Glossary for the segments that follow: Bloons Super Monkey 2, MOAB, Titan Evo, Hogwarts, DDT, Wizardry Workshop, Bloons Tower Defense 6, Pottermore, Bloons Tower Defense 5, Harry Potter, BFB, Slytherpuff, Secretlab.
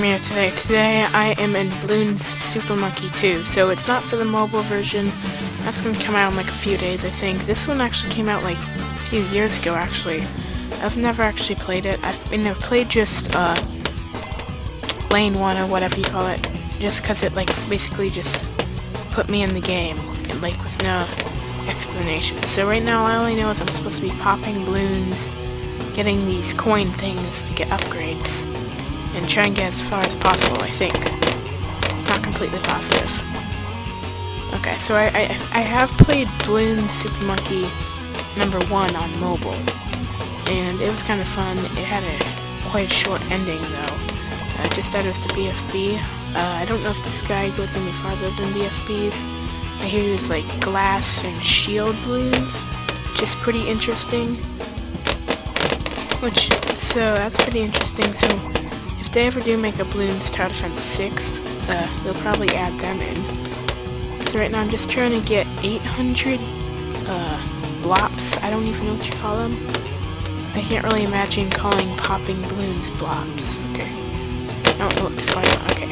making me today. Today I am in Bloons Super Monkey 2, so it's not for the mobile version. That's going to come out in like a few days, I think. This one actually came out like a few years ago, actually. I've never actually played it. I've played just Lane 1 or whatever you call it, just because it like basically just put me in the game, and like with no explanation. So right now all I only know is I'm supposed to be popping balloons, getting these coin things to get upgrades, and try and get as far as possible, I think. Not completely positive. Okay, so I have played Bloons Super Monkey #1 on mobile, and it was kind of fun. It had quite a short ending though. I just thought it was the BFB. I don't know if this guy goes any farther than BFBs. I hear he was like glass and shield balloons, which is pretty interesting. So that's pretty interesting. So if they ever do make a Bloons Tower Defense 6, they'll probably add them in. So right now I'm just trying to get 800 blops. I don't even know what you call them. I can't really imagine calling popping balloons blops. Okay. Oh, oops, sorry. Okay.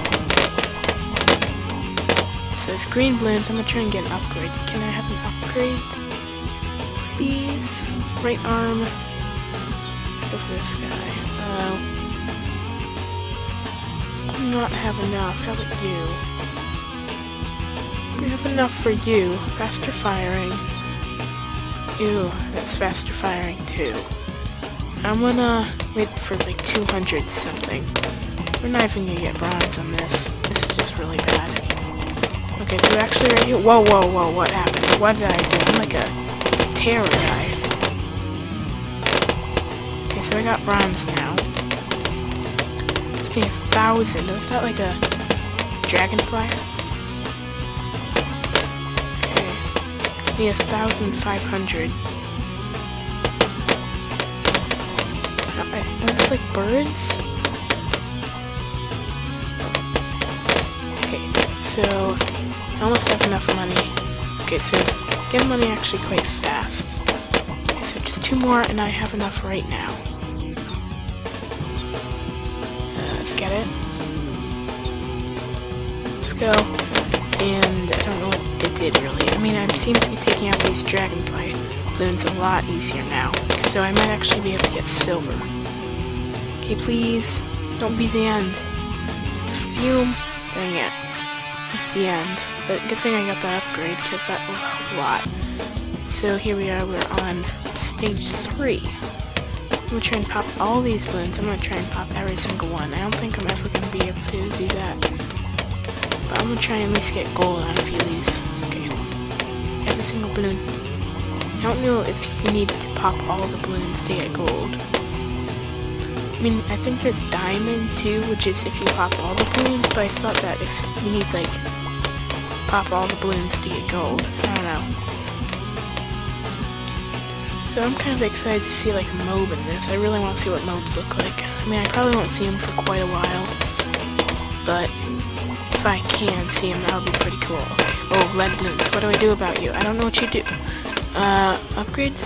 So it's green balloons. I'm gonna try and get an upgrade. Can I have an upgrade? Please. Right arm. Let's go for this guy. I do not have enough. How about you? We have enough for you. Faster firing. Ew, that's faster firing too. I'm gonna wait for like 200 something. We're not even gonna get bronze on this. This is just really bad. Okay, so actually right here. Whoa, whoa, whoa! What happened? What did I do? I'm like a terror guy. Okay, so I got bronze now. Just need 1,000. Was that like a dragonfly? Okay, need 1,500. Are those like birds? So, I almost have enough money. Okay, so, get money actually quite fast. Okay, so just 2 more and I have enough right now. Let's get it. Let's go. And I don't know what it did really. I mean, I seem to be taking out these dragonfly balloons a lot easier now. So I might actually be able to get silver. Okay, please, don't be the end. Just a fume. Dang it. That's the end, but good thing I got that upgrade because that will help a lot. So here we are, we're on stage 3. I'm gonna try and pop all these balloons. I'm gonna try and pop every single one. I don't think I'm ever gonna be able to do that, but I'm gonna try and at least get gold out of these. Okay, every single balloon. I don't know if you need to pop all the balloons to get gold. I mean, I think there's diamond too, which is if you pop all the balloons, but I thought that if you need, like, pop all the balloons to get gold. I don't know. So I'm kind of excited to see, like, a MOAB in this. I really want to see what MOABs look like. I mean, I probably won't see them for quite a while, but if I can see them, that would be pretty cool. Oh, lead balloons. What do I do about you? I don't know what you do. Upgrade?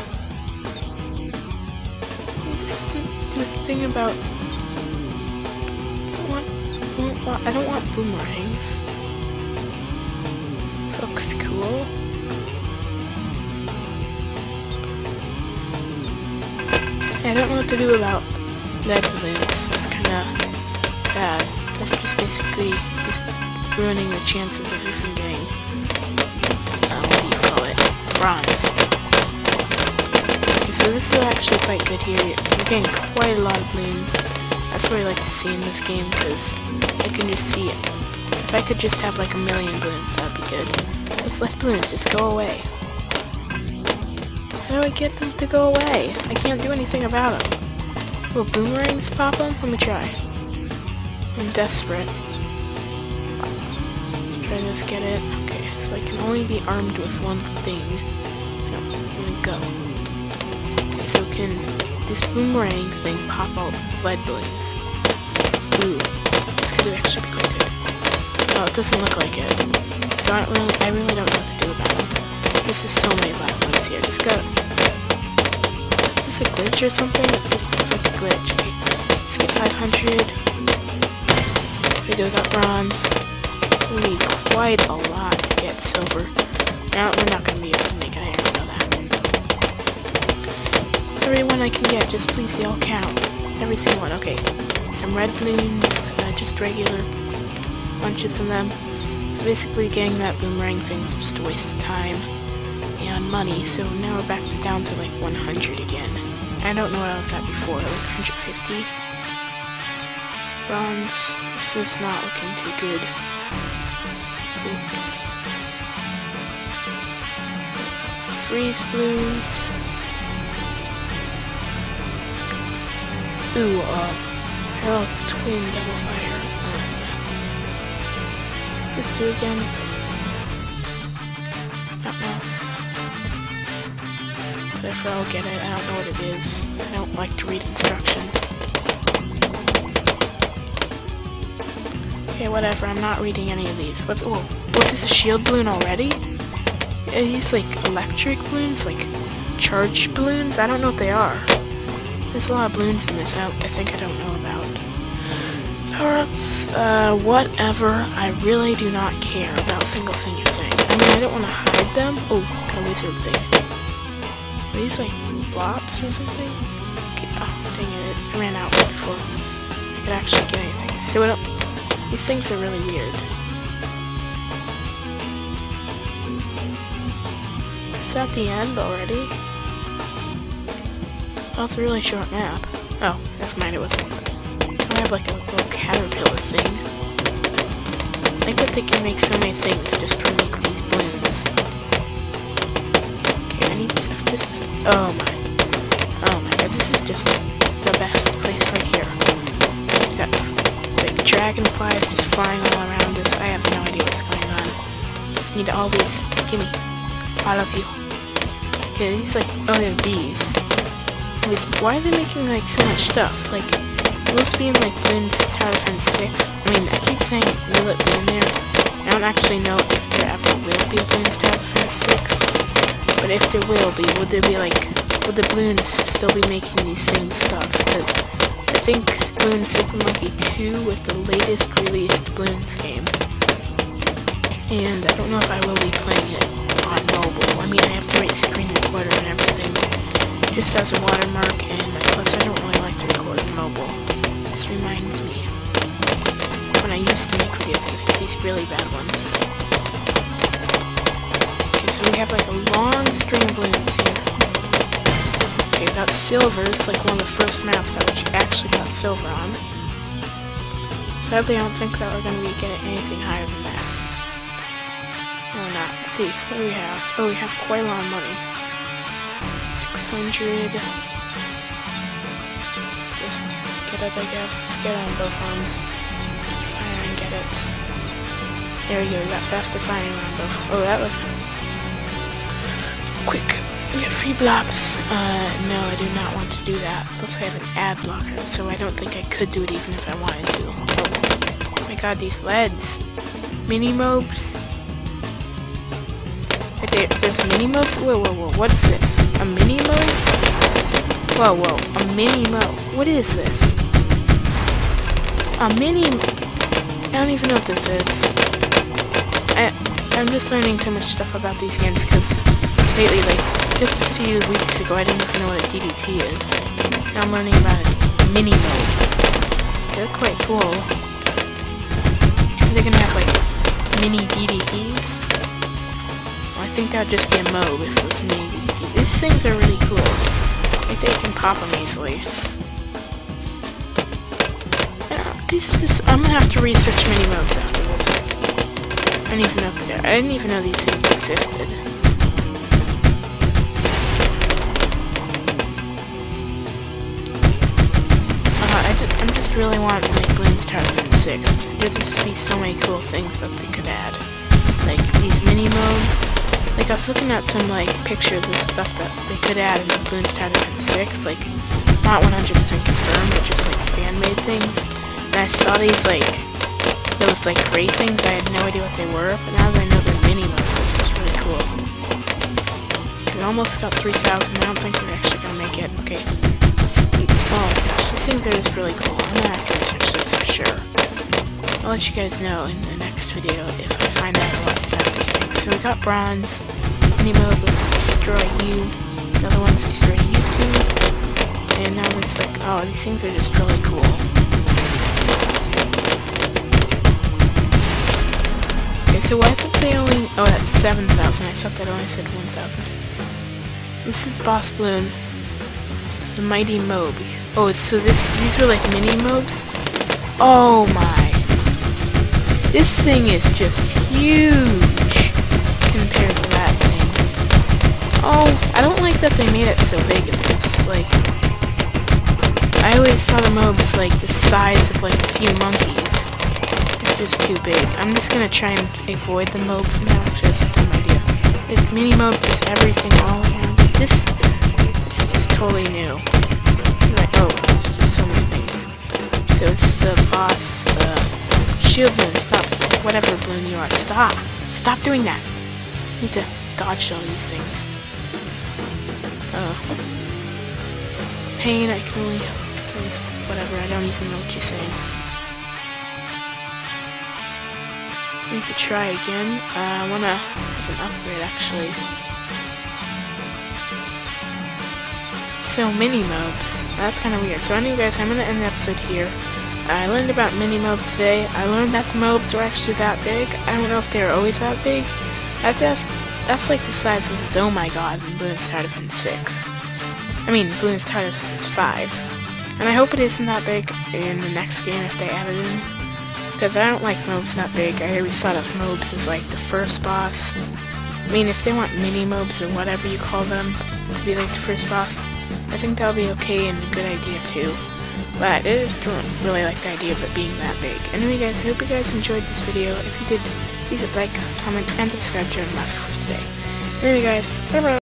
This thing about I don't want boomerangs. This looks cool. I don't know what to do about lead balloons. That's kinda bad. That's just basically just ruining the chances of you from getting what do you call it? Bronze. So this is actually quite good here. You're getting quite a lot of balloons. That's what I like to see in this game, because I can just see it. If I could just have like a million balloons, that would be good. Those lead balloons just go away. How do I get them to go away? I can't do anything about them. Will boomerangs pop them? Let me try. I'm desperate. Let's try this, get it. Okay, so I can only be armed with one thing. No, I'm gonna go. So can this boomerang thing pop out lead balloons? Ooh, this could actually be quite good. Oh, it doesn't look like it. So I really don't know what to do about it. This is so many black ones here. Just go. Is this a glitch or something? This looks like a glitch. Okay, let's get 500. do got bronze. We need quite a lot to get silver. We're not going to be able to make it. I know that one. Everyone I can get, just please y'all count. Every single one. Okay. Some red balloons, just regular bunches of them. Basically, getting that boomerang thing is just a waste of time and money, so now we're back to down to like 100 again. I don't know what I was at before, like 150. Bronze, this is not looking too good. Freeze blues. Ooh, parallel twin double fire. Let's just do it again. Not mouse. Whatever, I'll get it. I don't know what it is. I don't like to read instructions. Okay, whatever. I'm not reading any of these. What's... oh, was this a shield balloon already? Yeah, these, like, electric balloons? Like, charge balloons? I don't know what they are. There's a lot of balloons in this I think I don't know about. Power-ups, whatever. I really do not care about single thing you're saying. I mean, I don't want to hide them. Oh, got a wizard thing. Are these like blobs or something? Okay, oh, dang it, it ran out right before I could actually get anything. So I don't, these things are really weird. Is that the end already? Oh, it's a really short map. Oh, never mind, it wasn't. I have like a little caterpillar thing. I think that they can make so many things just to make these balloons. Okay, I need to have this thing. Oh my. Oh my god, this is just the best place right here. We got like dragonflies just flying all around us. I have no idea what's going on. Just need all these. Gimme. All of you. Okay, these like, oh yeah, bees. Why are they making like so much stuff? Like, will this be in like Bloons Tower Defense 6? I mean, I keep saying will it be in there. I don't actually know if there ever will be a Bloons Tower Defense 6. But if there will be, would there be like, would the balloons still be making these same stuff? Because I think Bloons Super Monkey 2 was the latest released Bloons game. And I don't know if I will be playing it on mobile. I mean, I have to write screen recorder and everything. Just as a watermark, and plus I don't really like to record on mobile. This reminds me when I used to make videos with these really bad ones. Okay, so we have like a long string of balloons here. Okay, we got silver. It's like one of the first maps that we actually got silver on. Sadly, I don't think that we're going to be getting anything higher than that. No, we're not. Let's see, what do we have? Oh, we have quite a lot of money. 600... It, I guess. Let's get on both arms. Fire and get it. There we go, we got faster firing on both. Oh, that looks quick. We got free blobs. No, I do not want to do that. Plus I have an ad blocker, so I don't think I could do it even if I wanted to. Oh my god, these LEDs. Mini mobs. Okay, there's mini mobs? Whoa, whoa, whoa, what is this? A mini mob? Whoa, whoa, a mini mob. What is this? A mini... I don't even know what this is. I'm just learning so much stuff about these games because lately, like, just a few weeks ago, I didn't even know what a DDT is. Now I'm learning about a mini mode. They're quite cool. Are they gonna have, like, mini DDTs? Well, I think that would just be a mob if it was mini DDT. These things are really cool. I think you can pop them easily. I'm gonna have to research mini mobs after this. I didn't even know if they're, I didn't even know these things existed. I'm just really wanting to make Bloons Tower Defense 6. There just be so many cool things that they could add, like these mini mobs. Like I was looking at some like pictures of stuff that they could add in Bloons Tower Defense 6. Like not 100% confirmed, but just like fan made things. And I saw these like those like gray things. I had no idea what they were, but now that I know they're mini mobs, it's just really cool. We almost got 3,000. I don't think we're actually gonna make it. Okay. Let's keep, oh my gosh, these things are just really cool. I'm gonna have to research those for sure. I'll let you guys know in the next video if I find out a lot about these things. So we got bronze. Nemo was destroy you. The other one's destroy you too. And now it's like, oh, these things are just really cool. Okay, so why does it say only? Oh, that's 7,000. I thought that only said 1,000. This is Boss Bloon, the mighty MOAB. Oh, so these were like mini MOABs. Oh my! This thing is just huge compared to that thing. Oh, I don't like that they made it so big in this. Like, I always saw the MOABs like the size of like a few monkeys. It's just too big. I'm just gonna try and avoid the MOAB for now. Actually, that's a dumb idea. It's mini MOABs is everything all around. This is just totally new. Like, oh, there's so many things. So it's the boss, shield bloon, stop, whatever bloon you are, stop doing that. I need to dodge all these things. Pain, I can only, sense whatever, I don't even know what you're saying. I need to try again, I wanna have an upgrade actually. So mini MOABs. That's kind of weird. So anyway guys, I'm going to end the episode here. I learned about mini MOABs today. I learned that the MOABs were actually that big. I don't know if they were always that big. That's like the size of this, oh my god, Bloons Tower Defense 6. I mean, Bloons Tower Defense 5. And I hope it isn't that big in the next game if they add it in. Because I don't like MOABs that big. I always thought of MOABs as like the first boss. I mean, if they want mini MOABs or whatever you call them to be like the first boss, I think that'll be okay and a good idea too. But I just don't really like the idea of it being that big. Anyway guys, I hope you guys enjoyed this video. If you did, please like, comment, and subscribe to our last course today. Anyway guys, bye bye!